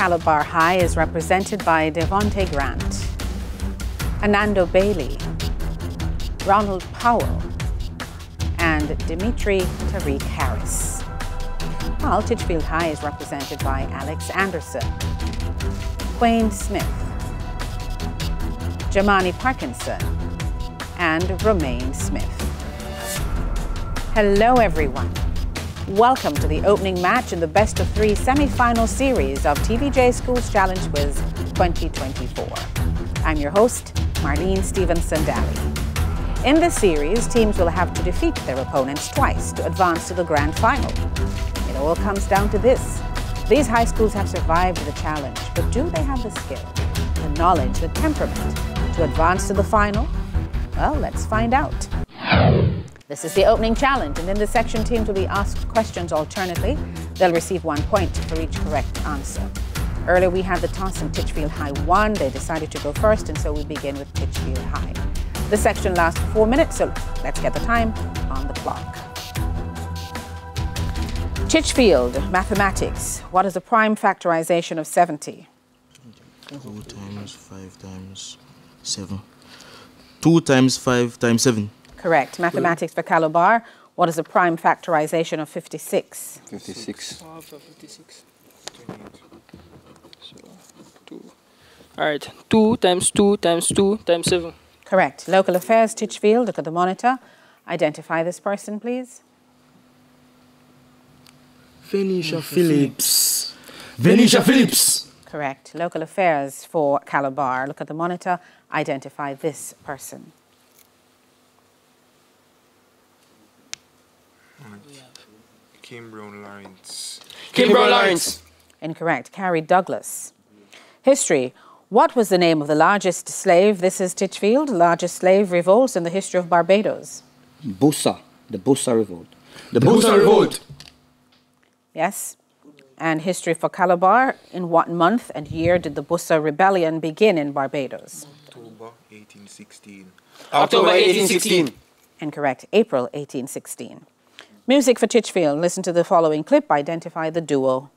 Calabar High is represented by Devonte Grant, Anando Bailey, Ronald Powell, and Dimitri Tariq Harris. While Titchfield High is represented by Alex Anderson, Wayne Smith, Jermani Parkinson, and Romaine Smith. Hello everyone. Welcome to the opening match in the best of three semi-final series of TVJ Schools Challenge Quiz 2024. I'm your host, Marlene Stevenson-Daly. In this series, teams will have to defeat their opponents twice to advance to the grand final. It all comes down to this. These high schools have survived the challenge, but do they have the skill, the knowledge, the temperament to advance to the final? Well, let's find out. This is the opening challenge, and in this section, teams will be asked questions alternately. They'll receive 1 point for each correct answer. Earlier, we had the toss and Titchfield High won. They decided to go first, and so we begin with Titchfield High. This section lasts 4 minutes, so let's get the time on the clock. Titchfield, mathematics. What is the prime factorization of 70? 4 times 5 times 7. 2 times 5 times 7. Correct. Mathematics for Calabar. What is the prime factorization of 56? 56. Half of 56. So, 2. All right. 2 times 2 times 2 times 7. Correct. Local affairs, Titchfield. Look at the monitor. Identify this person, please. Venetia Phillips. Venetia Phillips. Correct. Local affairs for Calabar. Look at the monitor. Identify this person. Cambridge Lawrence. Cambridge Lawrence. Incorrect. Carrie Douglas. History. What was the name of the largest slave? This is Titchfield. Largest slave revolts in the history of Barbados. Busa. The Busa Revolt. The Busa Revolt. Yes. And history for Calabar. In what month and year did the Busa Rebellion begin in Barbados? October 1816. October 1816. Incorrect. April 1816. Music for Titchfield. Listen to the following clip. Identify the duo.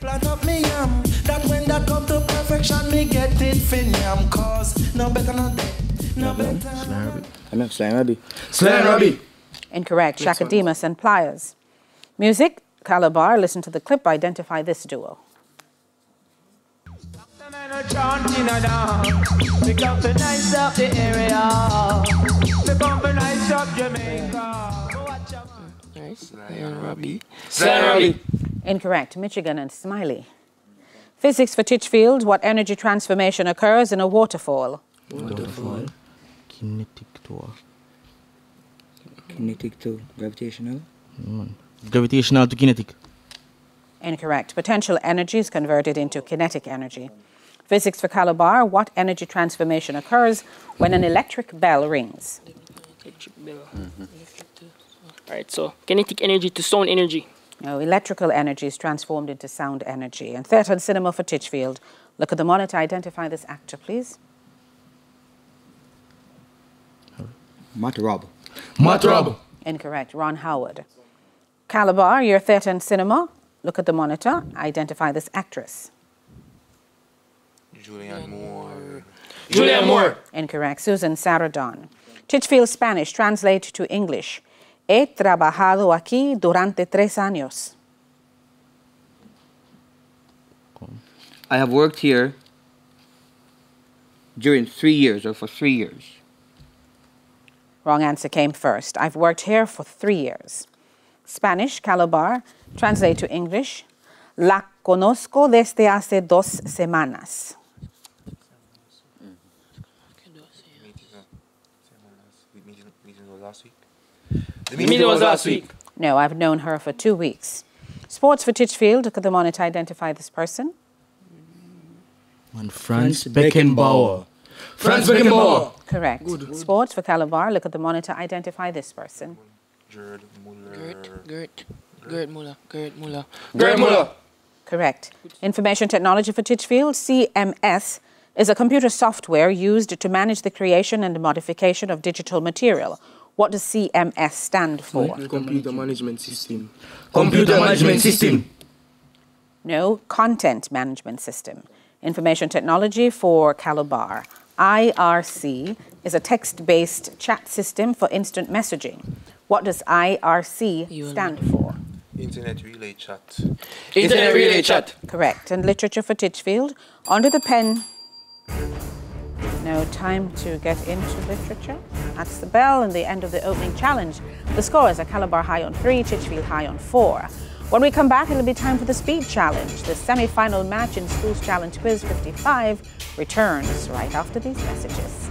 Plant up me yam. That when that come to perfection, me get it fin yam. Cause no better no day. No better. Sly Robbie. Incorrect. Shaka Demus and Pliers. Music, Calabar. Listen to the clip. Identify this duo. Sly Robbie. Incorrect. Michigan and Smiley. Physics for Titchfield. What energy transformation occurs in a waterfall? Waterfall. Kinetic to. Kinetic to gravitational. Gravitational to kinetic. Incorrect. Potential energy is converted into kinetic energy. Physics for Calabar. What energy transformation occurs when an electric bell rings? Electric bell. All right, so kinetic energy to sound energy. No, electrical energy is transformed into sound energy. And theatre and cinema for Titchfield. Look at the monitor. Identify this actor, please. Matt Robb. Incorrect. Ron Howard. Calabar, your theatre and cinema. Look at the monitor. Identify this actress. Julianne Moore. Incorrect. Susan Sarandon. Titchfield Spanish. Translate to English. He trabajado aquí durante 3 años. I have worked here during 3 years or for 3 years. Wrong answer came first. I've worked here for 3 years. Spanish, Calabar, translate to English. La conozco desde hace 2 semanas. The meeting was last week. No, I've known her for 2 weeks. Sports for Titchfield. Look at the monitor. Identify this person. And Franz Beckenbauer. Franz Beckenbauer. Correct. Good. Sports for Calabar. Look at the monitor. Identify this person. Gerd Müller. Gerd Müller. Correct. Information technology for Titchfield. CMS is a computer software used to manage the creation and modification of digital material. What does CMS stand for? Computer Management System. No, content management system. Information technology for Calabar. IRC is a text-based chat system for instant messaging. What does IRC stand for? Internet Relay Chat. Internet Relay Chat. Correct. And literature for Titchfield. Under the pen. No time to get into literature. That's the bell and the end of the opening challenge. The scores are Calabar High on 3, Titchfield High on 4. When we come back, it'll be time for the Speed Challenge. The semi-final match in Schools Challenge Quiz 55 returns right after these messages.